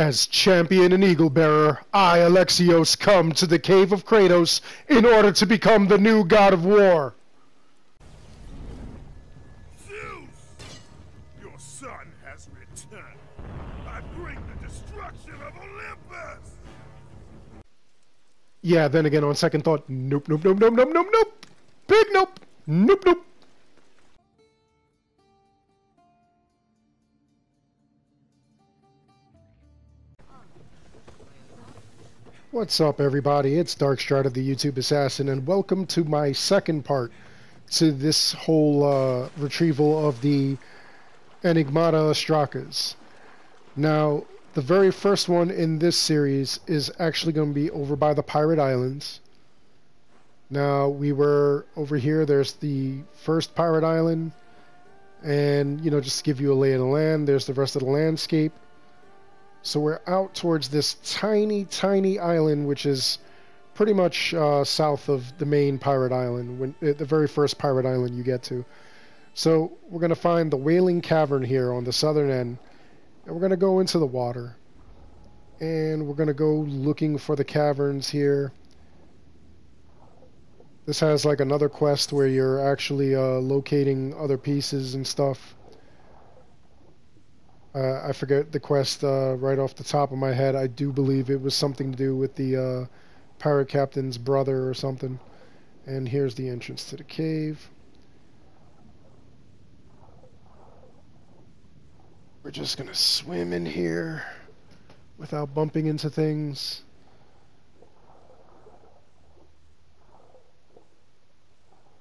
As champion and eagle-bearer, I, Alexios, come to the cave of Kratos in order to become the new god of war. Zeus! Your son has returned. I bring the destruction of Olympus! Yeah, then again, on second thought, nope, nope, nope, nope, nope, nope, nope. Big nope. Nope, nope. What's up, everybody? It's Dark Strider, the YouTube Assassin, and welcome to my second part to this whole retrieval of the Anigmata Ostrakas. Now, the very first one in this series is actually going to be over by the Pirate Islands. Now, we were over here. There's the first Pirate Island, and, you know, just to give you a lay of the land, there's the rest of the landscape. So we're out towards this tiny, tiny island, which is pretty much south of the main pirate island, the very first pirate island you get to. So we're going to find the Whaling Cavern here on the southern end, and we're going to go into the water. And we're going to go looking for the caverns here. This has like another quest where you're actually locating other pieces and stuff. I forget the quest right off the top of my head. I do believe it was something to do with the pirate captain's brother or something. And here's the entrance to the cave. We're just going to swim in here without bumping into things.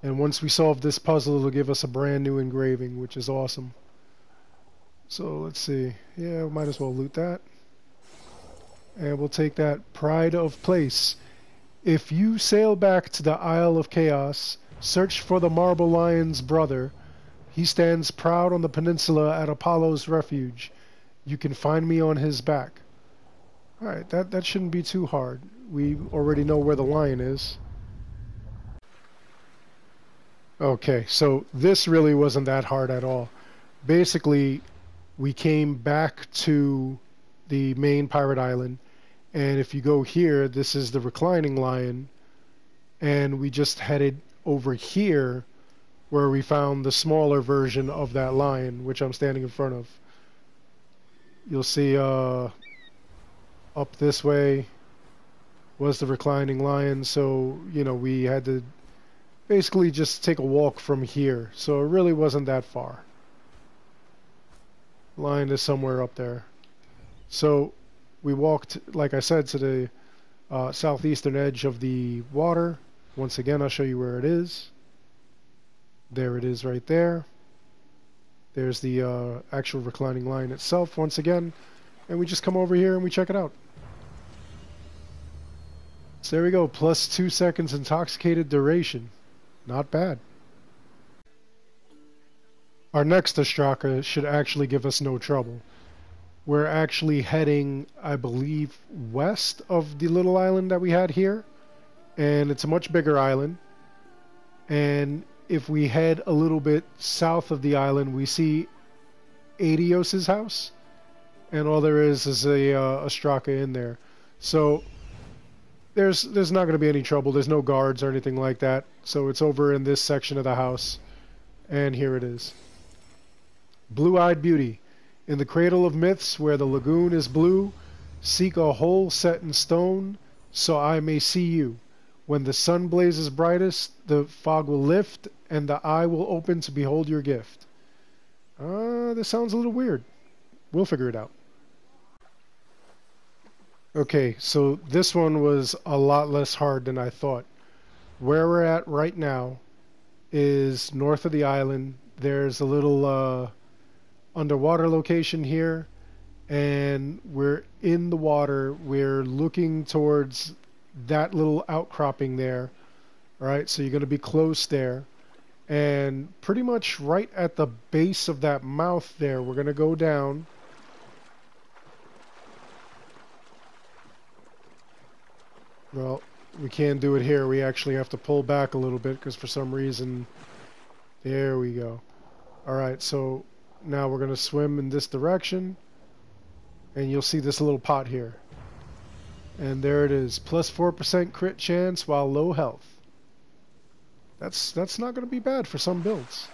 And once we solve this puzzle, it'll give us a brand new engraving, which is awesome. So let's see. Yeah, we might as well loot that. And we'll take that pride of place. If you sail back to the Isle of Chaos, search for the Marble Lion's brother. He stands proud on the peninsula at Apollo's refuge. You can find me on his back. Alright, that shouldn't be too hard. We already know where the lion is. Okay, so this really wasn't that hard at all. Basically, we came back to the main pirate island, and if you go here, this is the reclining lion, and we just headed over here where we found the smaller version of that lion, which I'm standing in front of. You'll see up this way was the reclining lion, so, you know, we had to basically just take a walk from here, so it really wasn't that far. Lion is somewhere up there. So we walked, like I said, to the southeastern edge of the water. Once again, I'll show you where it is. There it is right there. There's the actual reclining lion itself once again. And we just come over here and we check it out. So there we go, plus 2 seconds intoxicated duration. Not bad. Our next Ostraka should actually give us no trouble. We're actually heading, I believe, west of the little island that we had here. And it's a much bigger island. And if we head a little bit south of the island, we see Adios's house. And all there is a Ostraka in there. So there's not going to be any trouble. There's no guards or anything like that. So it's over in this section of the house. And here it is. Blue-eyed beauty. In the cradle of myths where the lagoon is blue, seek a hole set in stone so I may see you. When the sun blazes brightest, the fog will lift and the eye will open to behold your gift. This sounds a little weird. We'll figure it out. Okay, so this one was a lot less hard than I thought. Where we're at right now is north of the island. There's a little underwater location here, and we're in the water. We're looking towards that little outcropping there. All right, so you're going to be close there, and pretty much right at the base of that mouth there, we're going to go down, well, we can't do it here. We actually have to pull back a little bit because for some reason, there we go. All right, so now we're going to swim in this direction. and you'll see this little pot here. And there it is, plus 4% crit chance while low health. That's not going to be bad for some builds.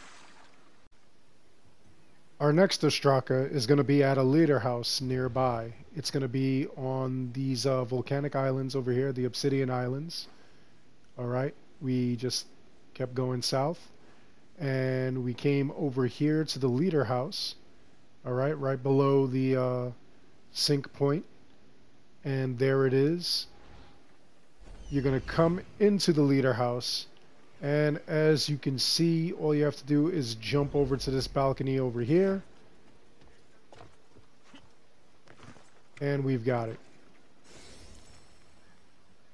Our next Ostraka is going to be at a leader house nearby. It's going to be on these volcanic islands over here, the Obsidian Islands. Alright, we just kept going south, and we came over here to the leader house. Alright, right below the sink point. And there it is. You're going to come into the leader house, and as you can see, all you have to do is jump over to this balcony over here, and we've got it.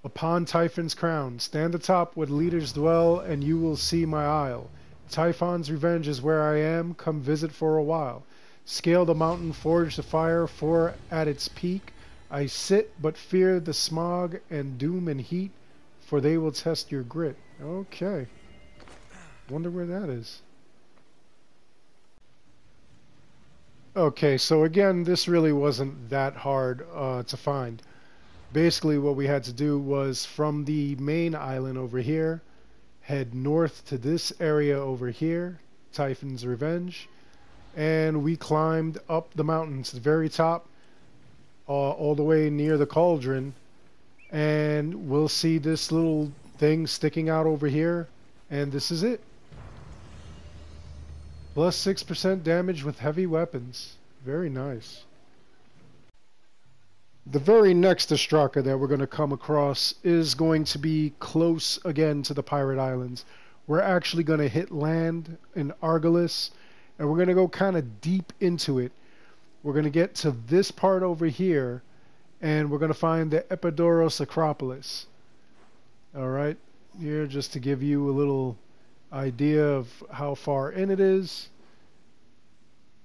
Upon Typhon's crown, stand atop where leaders dwell, and you will see my isle. Typhon's revenge is where I am. Come visit for a while. Scale the mountain, forge the fire, for at its peak I sit, but fear the smog and doom and heat, for they will test your grit. Okay. Wonder where that is. Okay, so again, this really wasn't that hard to find. Basically, what we had to do was, from the main island over here, head north to this area over here, Typhon's Revenge, and we climbed up the mountain to the very top, all the way near the cauldron, and we'll see this little thing sticking out over here, and this is it. Plus 6% damage with heavy weapons. Very nice. The very next Ostraka that we're going to come across is going to be close again to the Pirate Islands. We're actually going to hit land in Argolis, and we're going to go kind of deep into it. We're going to get to this part over here, and we're going to find the Epidauros Acropolis. Alright, here just to give you a little idea of how far in it is.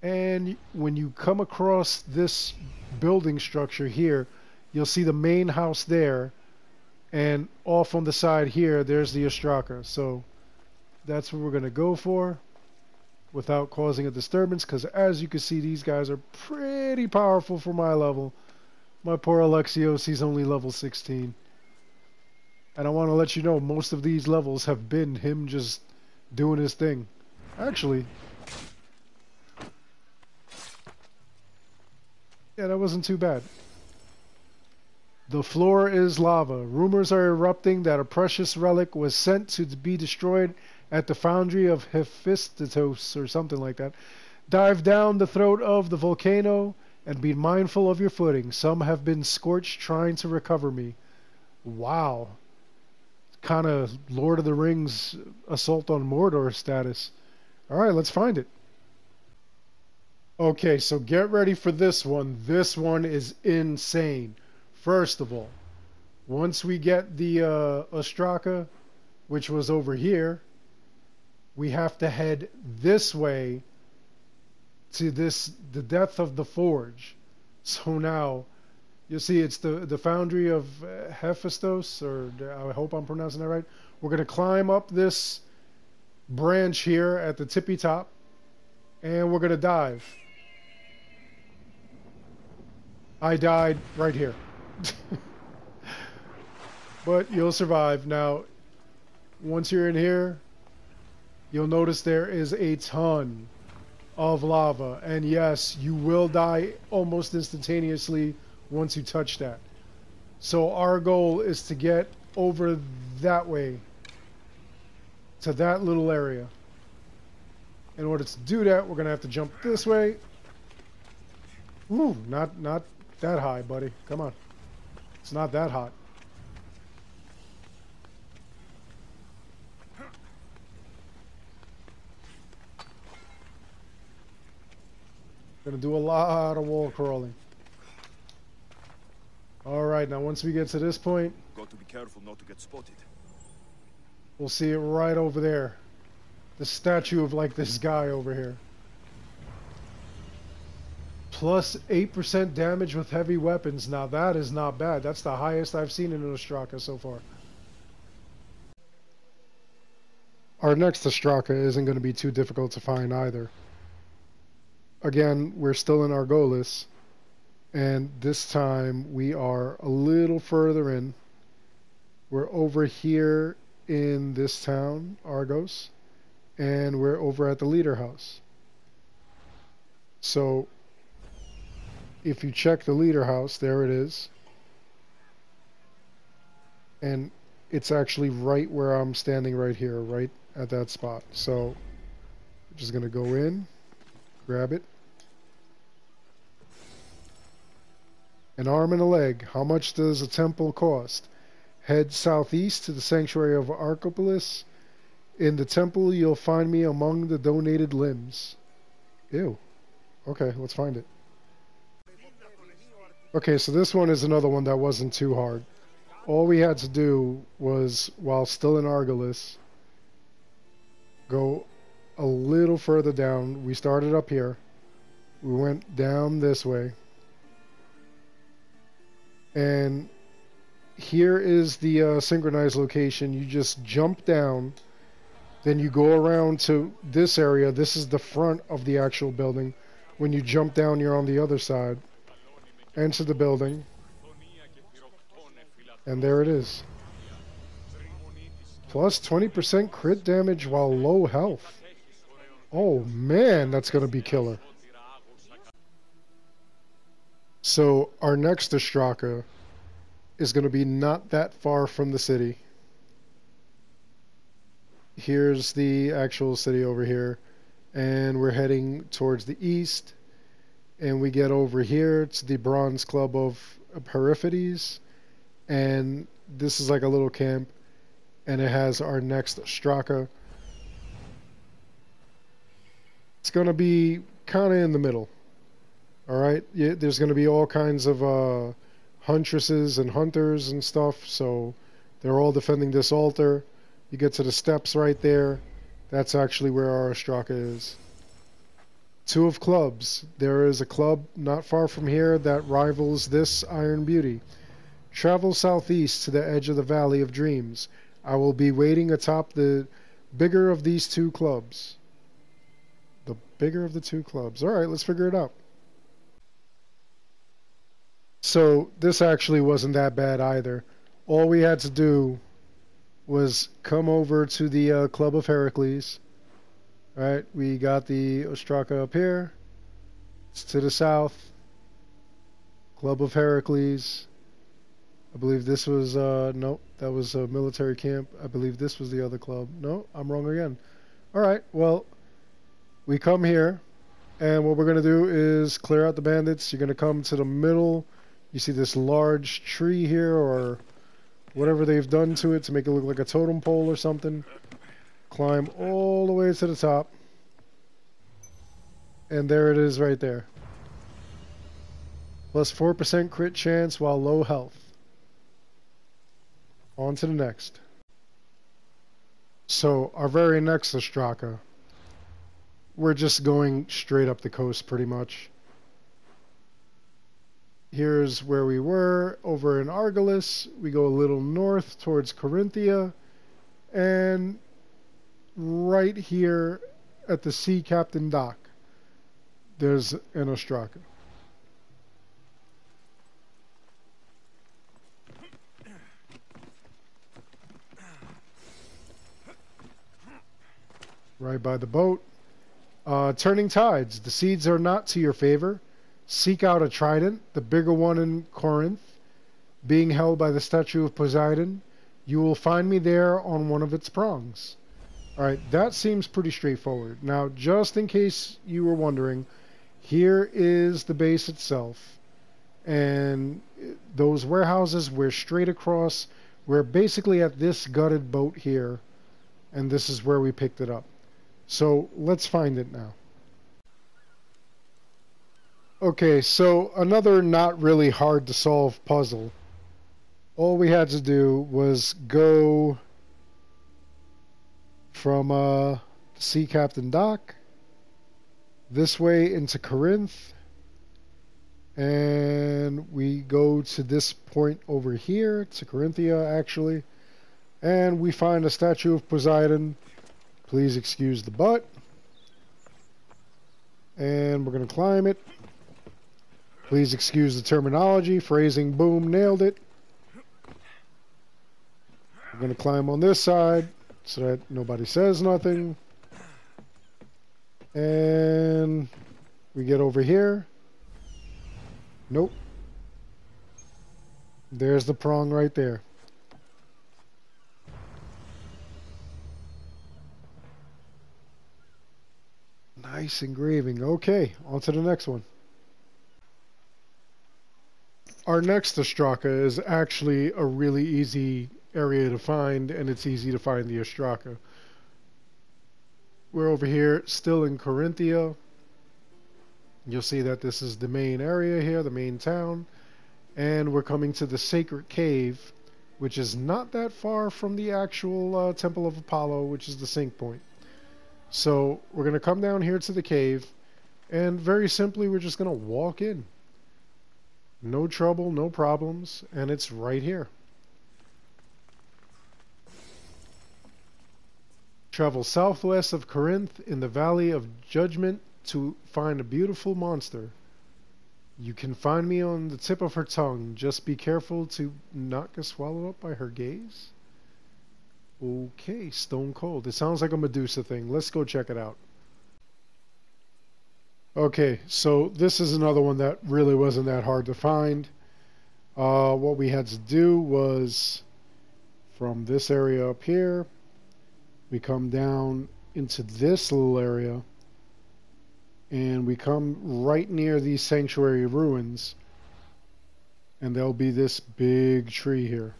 And when you come across this building structure here, you'll see the main house there, and off on the side here, there's the Ostraka. So that's what we're going to go for, without causing a disturbance, because as you can see, these guys are pretty powerful for my level. My poor Alexios, he's only level 16. And I want to let you know, most of these levels have been him just doing his thing. Actually, yeah, that wasn't too bad. The floor is lava. Rumors are erupting that a precious relic was sent to be destroyed at the foundry of Hephaestus or something like that. Dive down the throat of the volcano and be mindful of your footing. Some have been scorched trying to recover me. Wow. Kind of Lord of the Rings Assault on Mordor status. Alright, let's find it. Okay, so get ready for this one. This one is insane. First of all, once we get the Ostraka, which was over here, we have to head this way to the depth of the forge. So now, you see it's the foundry of Hephaestus, or I hope I'm pronouncing that right. We're going to climb up this branch here at the tippy top, and we're going to dive. I died right here. But you'll survive. Now, once you're in here, you'll notice there is a ton of lava, and yes, you will die almost instantaneously once you touch that. So our goal is to get over that way to that little area. In order to do that, we're gonna have to jump this way. Ooh, not that high, buddy. Come on. It's not that hot. Gonna do a lot of wall crawling. Alright, now once we get to this point, got to be careful not to get spotted. We'll see it right over there. The statue of like this guy over here. Plus 8% damage with heavy weapons. Now that is not bad. That's the highest I've seen in an Ostraka so far. Our next Ostraka isn't going to be too difficult to find either. Again, we're still in Argolis, And this time we are a little further in. We're over here in this town, Argos, and we're over at the leader house. So if you check the leader house, there it is. And it's actually right where I'm standing right here, right at that spot. So I'm just going to go in, grab it. An arm and a leg. How much does a temple cost? Head southeast to the sanctuary of Archipolis. In the temple, you'll find me among the donated limbs. Ew. Okay, let's find it. Okay, so this one is another one that wasn't too hard. All we had to do was, while still in Argolis, go a little further down. We started up here. We went down this way. And here is the synchronized location. You just jump down, then you go around to this area. This is the front of the actual building. When you jump down, you're on the other side. Enter the building, and there it is. Plus 20% crit damage while low health. Oh man, that's gonna be killer. So our next Ostraka is going to be not that far from the city. Here's the actual city over here. And we're heading towards the east. And we get over here. It's the Bronze Club of Periphetes. And this is like a little camp. And it has our next Ostraka. It's going to be kind of in the middle. Alright, yeah, there's going to be all kinds of huntresses and hunters and stuff, so they're all defending this altar. You get to the steps right there. That's actually where our Ostraka is. Two of clubs. There is a club not far from here that rivals this Iron Beauty. Travel southeast to the edge of the Valley of Dreams. I will be waiting atop the bigger of these two clubs. The bigger of the two clubs. Alright, let's figure it out. So this actually wasn't that bad either. All we had to do was come over to the Club of Heracles. All right, we got the Ostraka up here. It's to the south. Club of Heracles. I believe this was, nope, that was a military camp. I believe this was the other club. No, I'm wrong again. All right, well, we come here. And what we're going to do is clear out the bandits. You're going to come to the middle. You see this large tree here, or whatever they've done to it to make it look like a totem pole or something. Climb all the way to the top. And there it is right there. Plus 4% crit chance while low health. On to the next. So, our very next Ostraka. We're just going straight up the coast, pretty much. Here's where we were, over in Argolis. We go a little north towards Corinthia. And right here at the Sea Captain Dock, there's an Ostraka. Right by the boat. Turning tides. The seeds are not to your favor. Seek out a trident, the bigger one in Corinth, being held by the statue of Poseidon. You will find me there on one of its prongs. Alright, that seems pretty straightforward. Now, just in case you were wondering, here is the base itself. And those warehouses, we're straight across. We're basically at this gutted boat here. And this is where we picked it up. So, let's find it now. Okay, so another not really hard to solve puzzle. All we had to do was go from Sea Captain Dock this way into Corinth, and we go to this point over here, to Corinthia actually, and we find a statue of Poseidon. Please excuse the butt. And we're going to climb it. Please excuse the terminology. Phrasing, boom, nailed it. I'm going to climb on this side so that nobody says nothing. And we get over here. Nope. There's the prong right there. Nice engraving. Okay, on to the next one. Our next Ostraka is actually a really easy area to find, and it's easy to find the Ostraka. We're over here, still in Corinthia. You'll see that this is the main area here, the main town. And we're coming to the Sacred Cave, which is not that far from the actual Temple of Apollo, which is the sink point. So we're going to come down here to the cave, and very simply we're just going to walk in. No trouble, no problems, and it's right here. Travel southwest of Corinth in the Valley of Judgment to find a beautiful monster. You can find me on the tip of her tongue. Just be careful to not get swallowed up by her gaze. Okay, stone cold. It sounds like a Medusa thing. Let's go check it out. Okay, so this is another one that really wasn't that hard to find. What we had to do was, from this area up here, we come down into this little area, and we come right near these sanctuary ruins, and there'll be this big tree here.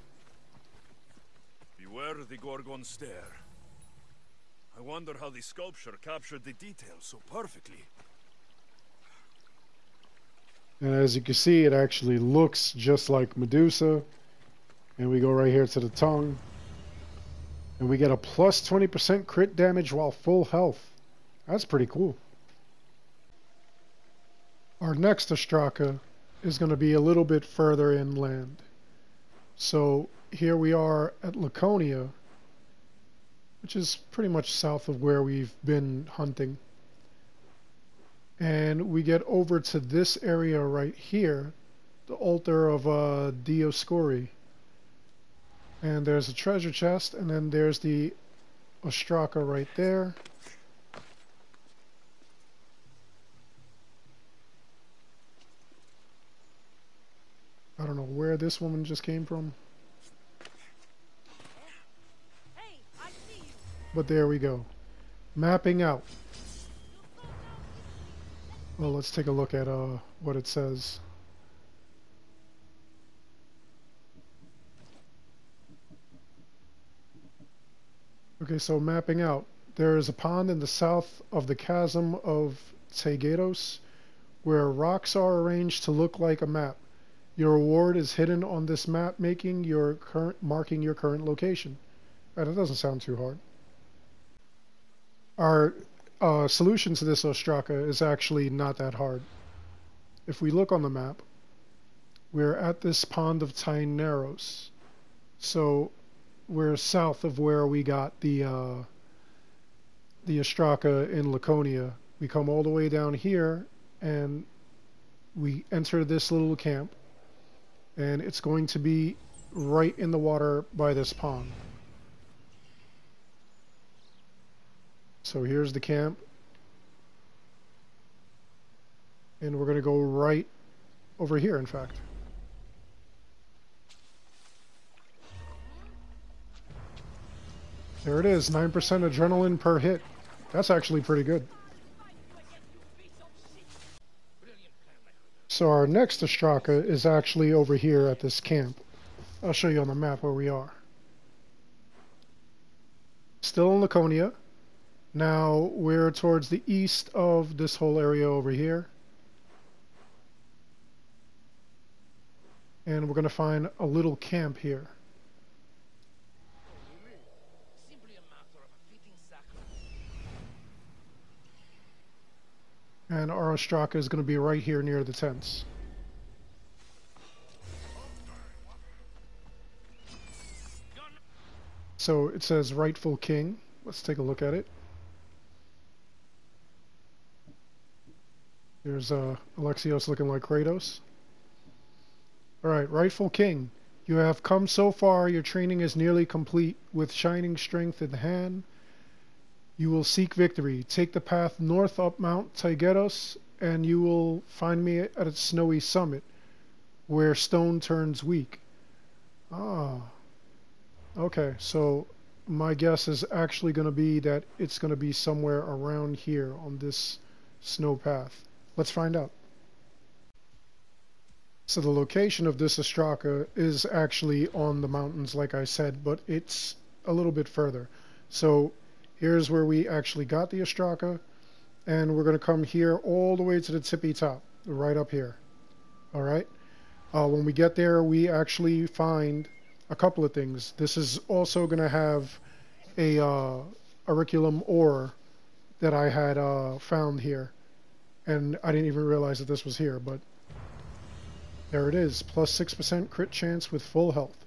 Beware the Gorgon Stair. I wonder how the sculpture captured the details so perfectly. And as you can see, it actually looks just like Medusa. And we go right here to the tongue, and we get a plus 20% crit damage while full health. That's pretty cool. Our next Ostraka is going to be a little bit further inland. So here we are at Laconia, which is pretty much south of where we've been hunting. And we get over to this area right here, the altar of Dioscuri. And there's a treasure chest, and then there's the Ostraka right there. I don't know where this woman just came from. Hey, I see you. But there we go. Mapping out. Well, let's take a look at what it says. Okay, so mapping out. There is a pond in the south of the chasm of Tegedos, where rocks are arranged to look like a map. Your reward is hidden on this map, marking your current location. That doesn't sound too hard. Our solution to this Ostraka is actually not that hard. If we look on the map, we're at this pond of Tyneros. So we're south of where we got the Ostraka in Laconia. We come all the way down here, and we enter this little camp. And it's going to be right in the water by this pond. So here's the camp. And we're going to go right over here, in fact. There it is, 9% adrenaline per hit. That's actually pretty good. So our next Ostraka is actually over here at this camp. I'll show you on the map where we are. Still in Laconia. Now we're towards the east of this whole area over here. And we're going to find a little camp here. And our Ostraka is going to be right here near the tents. So it says rightful king. Let's take a look at it. There's Alexios looking like Kratos. Alright, rightful king, you have come so far, your training is nearly complete. With shining strength in hand, you will seek victory. Take the path north up Mount Taygetus, and you will find me at its snowy summit, where stone turns weak. Ah. Okay, so my guess is actually going to be that it's going to be somewhere around here on this snow path. Let's find out. So the location of this Ostraka is actually on the mountains, like I said, but it's a little bit further. So here's where we actually got the Ostraka, and we're going to come here all the way to the tippy top, right up here. All right. When we get there, we actually find a couple of things. This is also going to have a auriculum ore that I had found here, and I didn't even realize that this was here, but there it is. Plus 6% crit chance with full health.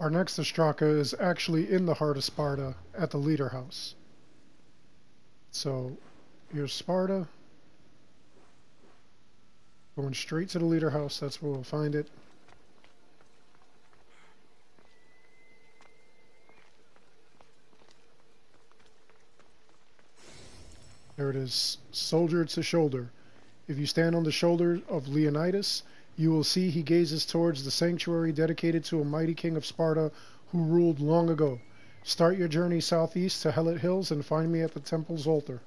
Our next Ostraka is actually in the heart of Sparta at the Leader House. So here's Sparta. Going straight to the Leader House, that's where we'll find it. There it is, shoulder to shoulder. If you stand on the shoulder of Leonidas, you will see he gazes towards the sanctuary dedicated to a mighty king of Sparta who ruled long ago. Start your journey southeast to Helot Hills and find me at the temple's altar.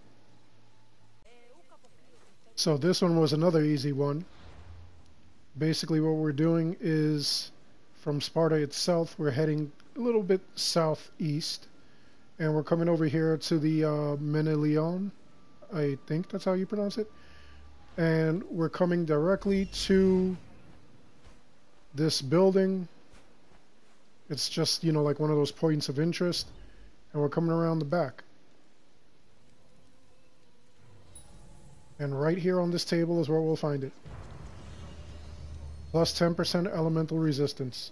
So this one was another easy one. Basically what we're doing is, from Sparta itself, we're heading a little bit southeast, and we're coming over here to the Menelion. I think that's how you pronounce it. And we're coming directly to this building. It's just, you know, like one of those points of interest. And we're coming around the back. And right here on this table is where we'll find it. Plus 10% elemental resistance.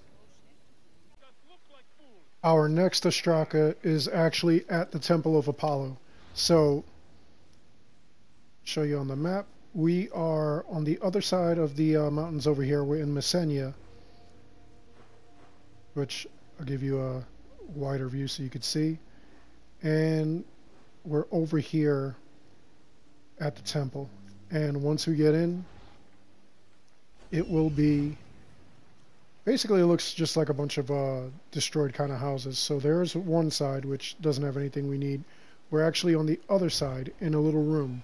Our next Ostraka is actually at the Temple of Apollo. So, show you on the map. We are on the other side of the mountains over here. We're in Messene, which I'll give you a wider view so you could see. And we're over here at the temple. And once we get in, it will be... Basically, it looks just like a bunch of destroyed kind of houses. So there's one side, which doesn't have anything we need. We're actually on the other side in a little room.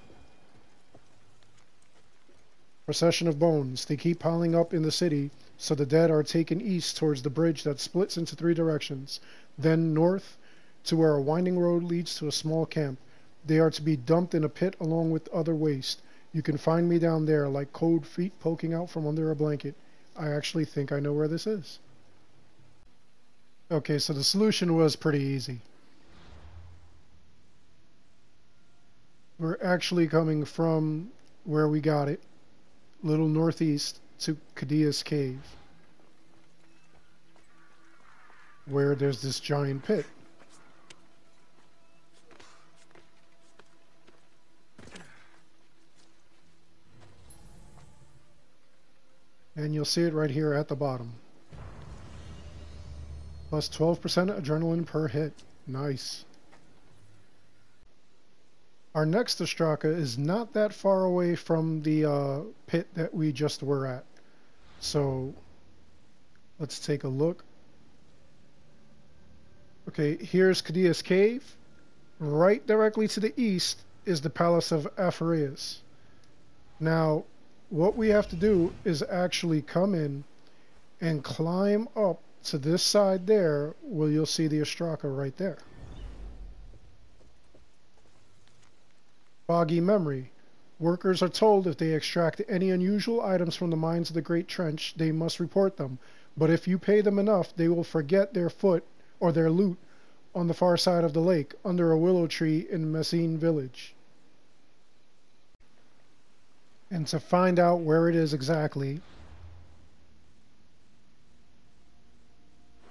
Procession of bones. They keep piling up in the city, so the dead are taken east towards the bridge that splits into three directions, then north to where a winding road leads to a small camp. They are to be dumped in a pit along with other waste. You can find me down there, like cold feet poking out from under a blanket. I actually think I know where this is. Okay, so the solution was pretty easy. We're actually coming from where we got it, little northeast, to Cadilla's Cave, where there's this giant pit. And you'll see it right here at the bottom. Plus 12% adrenaline per hit. Nice. Our next Ostraka is not that far away from the pit that we just were at. So, let's take a look. Okay, here's Cadilla's Cave. Right directly to the east is the Palace of Aphareus. Now, what we have to do is actually come in and climb up to this side there, where you'll see the Ostraka right there. Foggy memory. Workers are told if they extract any unusual items from the mines of the Great Trench, they must report them. But if you pay them enough, they will forget their foot or their loot on the far side of the lake, under a willow tree in Messene village. And to find out where it is exactly,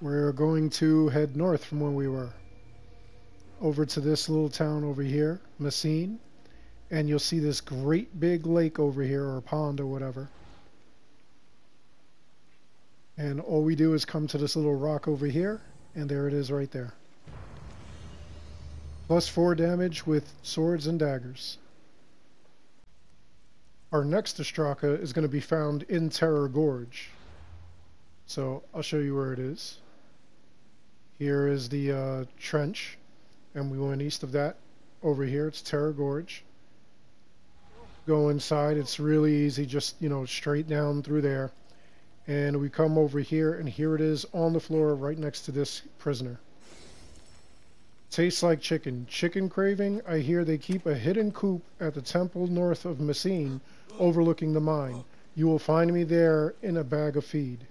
we're going to head north from where we were, over to this little town over here, Messene. and you'll see this great big lake over here, or pond or whatever. And all we do is come to this little rock over here, and there it is right there. +4 damage with swords and daggers. Our next Ostraka is going to be found in Terror Gorge. So I'll show you where it is. Here is the trench, and we went east of that. Over here, it's Terror Gorge. Go inside, it's really easy, just, you know, straight down through there. And we come over here, and here it is on the floor right next to this prisoner. Tastes like chicken. Chicken craving? I hear they keep a hidden coop at the temple north of Messene, overlooking the mine. You will find me there in a bag of feed.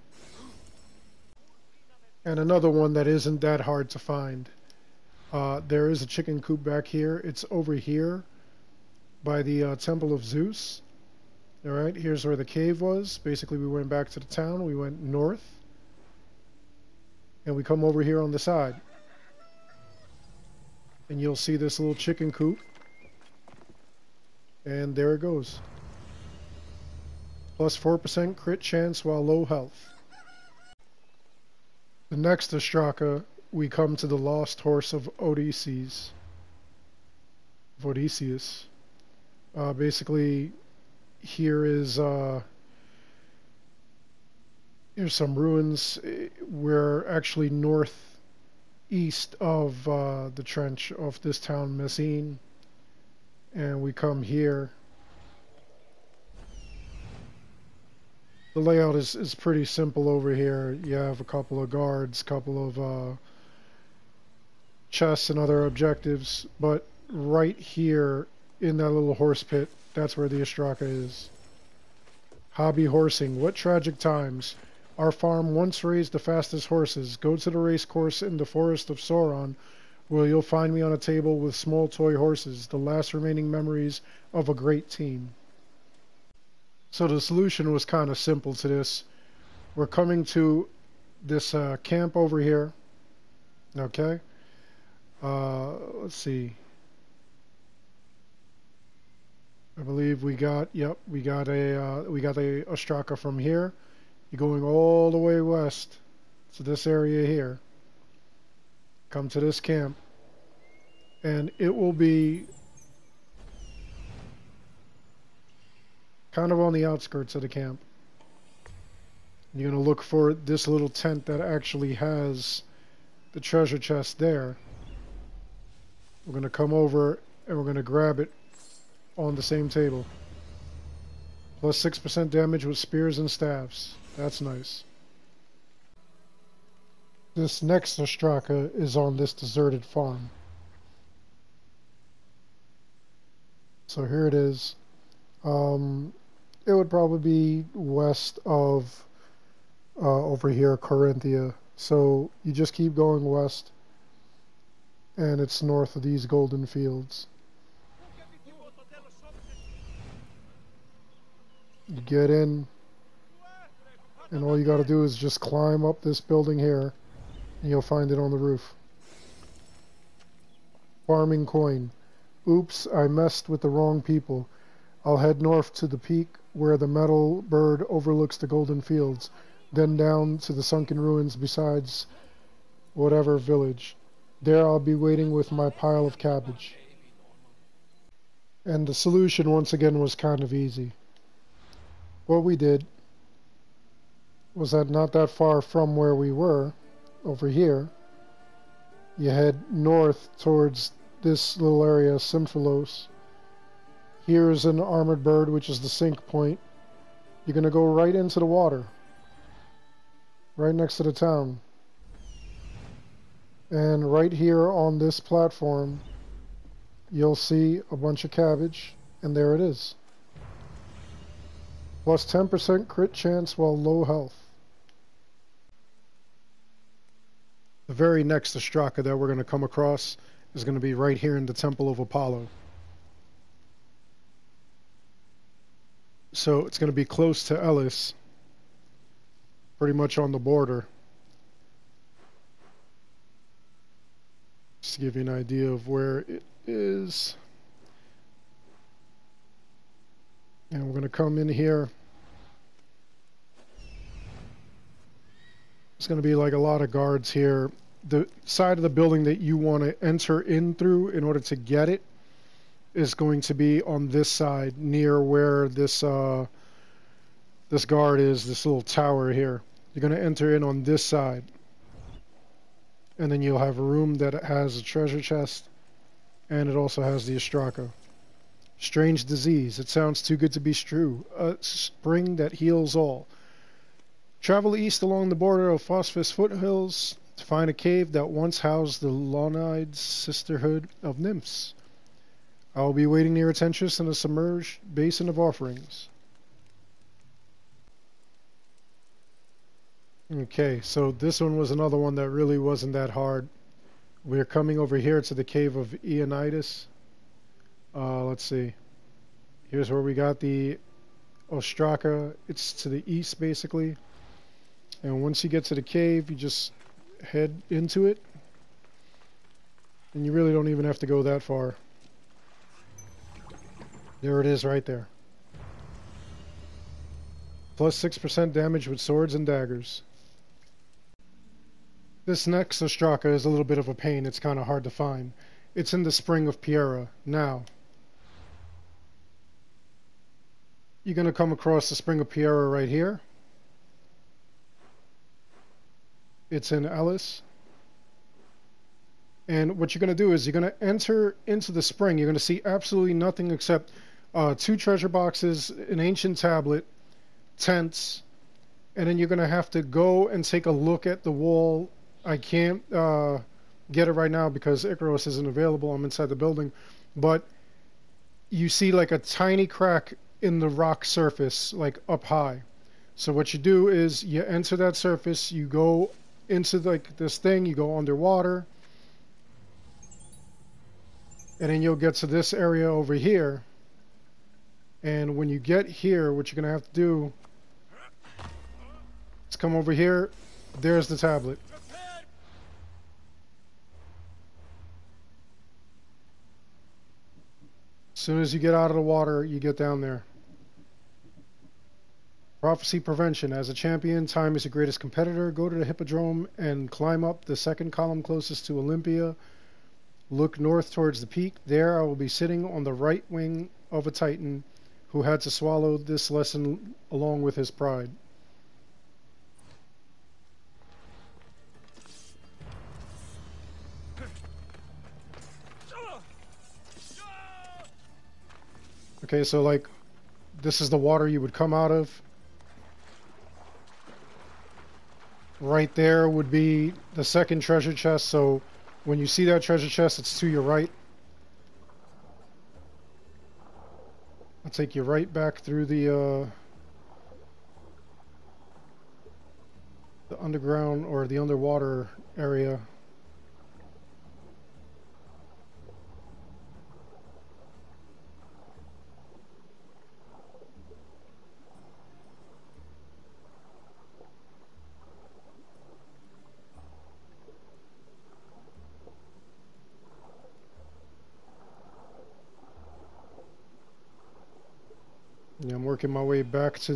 And another one that isn't that hard to find. There is a chicken coop back here. It's over here by the Temple of Zeus. Alright, here's where the cave was. Basically, we went back to the town. We went north. And we come over here on the side. And you'll see this little chicken coop. And there it goes. +4% crit chance while low health. The next Ostraka, we come to the Lost Horse of Odysseus. Basically, here is here's some ruins. We're actually northeast of the trench of this town, Messene. And we come here. The layout is pretty simple over here. You have a couple of guards, couple of chests and other objectives, but right here in that little horse pit, that's where the Ostraka is. Hobby horsing. What tragic times. Our farm once raised the fastest horses. Go to the race course in the forest of Sauron, where you'll find me on a table with small toy horses, the last remaining memories of a great team. So the solution was kind of simple to this. We're coming to this camp over here. Okay. Let's see. I believe we got, yep, we got a Ostraka from here. You're going all the way west to this area here. Come to this camp. And it will be kind of on the outskirts of the camp. You're going to look for this little tent that actually has the treasure chest there. We're going to come over and we're going to grab it on the same table. +6% damage with spears and staves. That's nice. This next Ostraka is on this deserted farm. So here it is. It would probably be west of over here, Corinthia. So you just keep going west, and it's north of these golden fields. You get in, and all you got to do is just climb up this building here, and you'll find it on the roof. Farming coin. Oops, I messed with the wrong people. I'll head north to the peak where the metal bird overlooks the golden fields, then down to the sunken ruins besides whatever village. There I'll be waiting with my pile of cabbage. And the solution once again was kind of easy. What we did was that not that far from where we were, over here, you head north towards this little area, Symphilos. Here's an armored bird, which is the sink point. You're going to go right into the water, right next to the town. And right here on this platform, you'll see a bunch of cabbage, and there it is. +10% crit chance while low health. The very next Ostraka that we're going to come across is going to be right here in the Temple of Apollo. So it's going to be close to Ellis, pretty much on the border. Just to give you an idea of where it is. And we're going to come in here. It's going to be like a lot of guards here. The side of the building that you want to enter in through in order to get it is going to be on this side, near where this this guard is, this little tower here. You're going to enter in on this side. And then you'll have a room that has a treasure chest, and it also has the Ostraka. Strange disease. It sounds too good to be true. A spring that heals all. Travel east along the border of Phosphus foothills to find a cave that once housed the Laonides sisterhood of nymphs. I will be waiting near Atentrius in a submerged basin of offerings. Okay, so this one was another one that really wasn't that hard. We're coming over here to the cave of Ionides. Let's see. Here's where we got the Ostraka. It's to the east, basically. And once you get to the cave, you just head into it. And you really don't even have to go that far. There it is right there. Plus 6% damage with swords and daggers. This next Ostraka is a little bit of a pain. It's kind of hard to find. It's in the Spring of Piera. Now, you're going to come across the Spring of Piera right here. It's in Ellis. And what you're going to do is you're going to enter into the spring. You're going to see absolutely nothing except two treasure boxes, an ancient tablet, tents, and then you're going to have to go and take a look at the wall. I can't get it right now because Icaros isn't available. I'm inside the building, but you see like a tiny crack in the rock surface, like up high. So what you do is you enter that surface, you go into like this thing, you go underwater, and then you'll get to this area over here. And when you get here, what you're going to have to do is come over here. There's the tablet. As soon as you get out of the water, you get down there. Prophecy prevention. As a champion, time is your greatest competitor. Go to the hippodrome and climb up the second column closest to Olympia. Look north towards the peak. There I will be sitting on the right wing of a titan who had to swallow this lesson along with his pride. Okay, so like this is the water you would come out of. Right there would be the second treasure chest, so when you see that treasure chest, it's to your right. I'll take you right back through the underground or the underwater area. Yeah, I'm working my way back to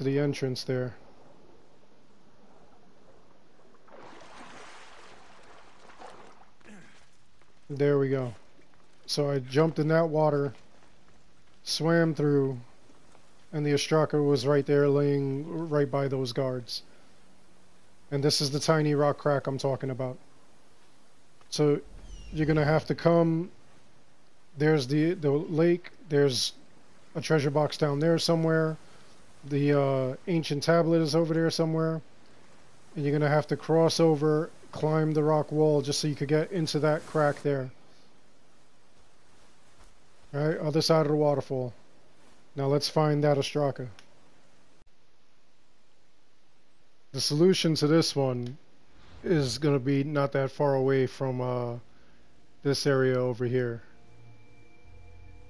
the entrance there. There we go. So I jumped in that water, swam through, and the Ostraka was right there, laying right by those guards. And this is the tiny rock crack I'm talking about. So you're gonna have to come. There's the lake. There's a treasure box down there somewhere. The ancient tablet is over there somewhere. And you're going to have to cross over, climb the rock wall just so you could get into that crack there. Alright, other side of the waterfall. Now let's find that Ostraka. The solution to this one is going to be not that far away from this area over here.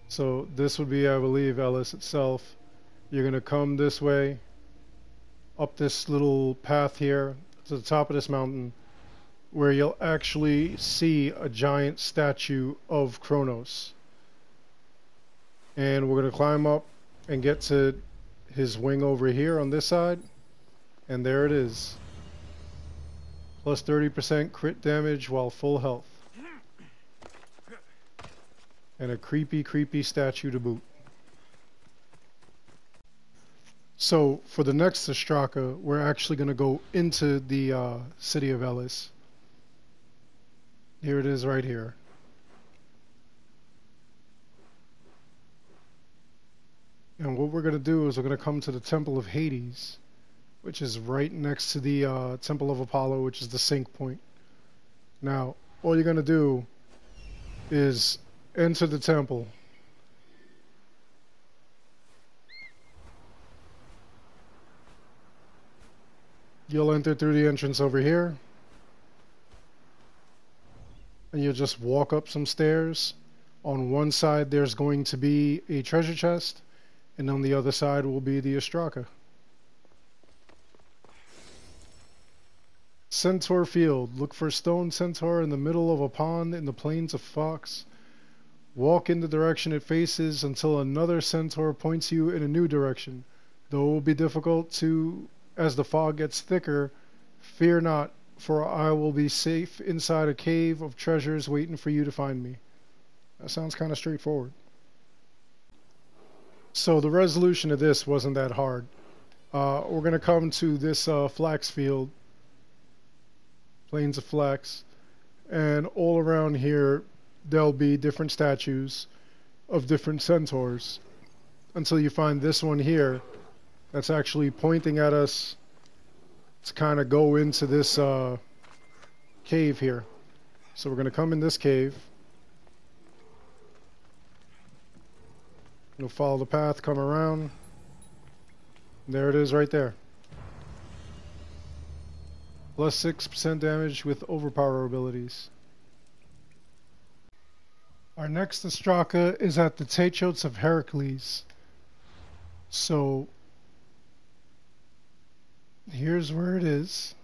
So this would be, I believe, Ellis itself. You're going to come this way, up this little path here to the top of this mountain, where you'll actually see a giant statue of Kratos. And we're going to climb up and get to his wing over here on this side. And there it is. Plus 30% crit damage while full health. And a creepy, creepy statue to boot. So, for the next Ostraka, we're actually going to go into the city of Ellis. Here it is right here. And what we're going to do is we're going to come to the Temple of Hades, which is right next to the Temple of Apollo, which is the sink point. Now, all you're going to do is enter the temple. You'll enter through the entrance over here. And you'll just walk up some stairs. On one side there's going to be a treasure chest, and on the other side will be the Ostraka. Centaur Field. Look for stone centaur in the middle of a pond in the plains of Fox. Walk in the direction it faces until another centaur points you in a new direction. Though it will be difficult to, as the fog gets thicker, fear not, for I will be safe inside a cave of treasures waiting for you to find me. That sounds kind of straightforward. So the resolution of this wasn't that hard. We're going to come to this flax field, plains of flax, and all around here there'll be different statues of different centaurs until you find this one here that's actually pointing at us to kind of go into this cave here. So we're going to come in this cave. You'll follow the path, come around. There it is right there. Plus 6% damage with overpower abilities. Our next Ostraka is at the Techotes of Heracles. So here's where it is.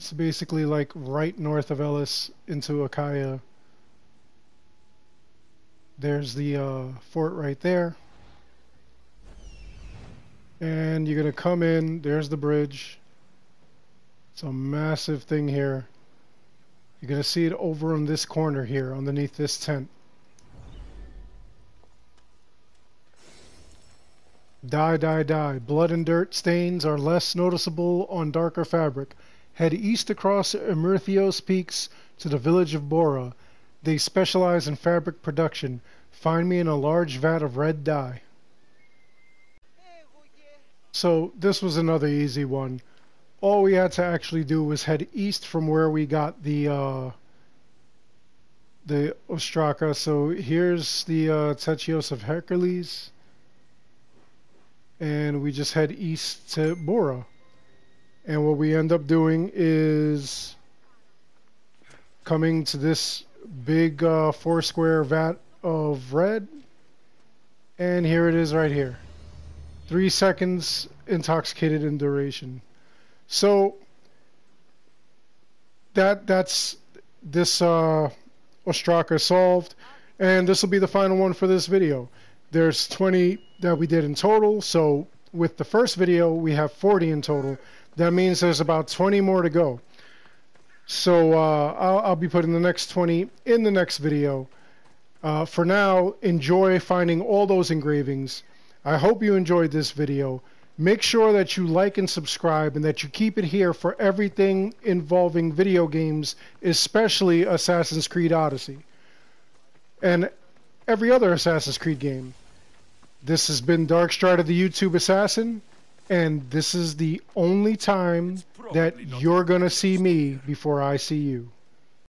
It's basically like right north of Ellis into Achaia. There's the fort right there. And you're going to come in. There's the bridge. It's a massive thing here. You're going to see it over in this corner here, underneath this tent. Die, die, die. Blood and dirt stains are less noticeable on darker fabric. Head east across Emerthios Peaks to the village of Bora. They specialize in fabric production. Find me in a large vat of red dye. So this was another easy one. All we had to actually do was head east from where we got the Ostraka. So here's the Techios of Heracles. And we just head east to Bora. And what we end up doing is coming to this big four square vat of red. And here it is right here. 3 seconds intoxicated in duration. So that's this Ostraka solved. And this will be the final one for this video. There's 20 that we did in total, so with the first video we have 40 in total. That means there's about 20 more to go. So I'll be putting the next 20 in the next video. For now, enjoy finding all those engravings. I hope you enjoyed this video. Make sure that you like and subscribe and that you keep it here for everything involving video games, especially Assassin's Creed Odyssey. And every other Assassin's Creed game. This has been Dark Strider, the YouTube Assassin, and this is the only time that you're gonna see me before I see you.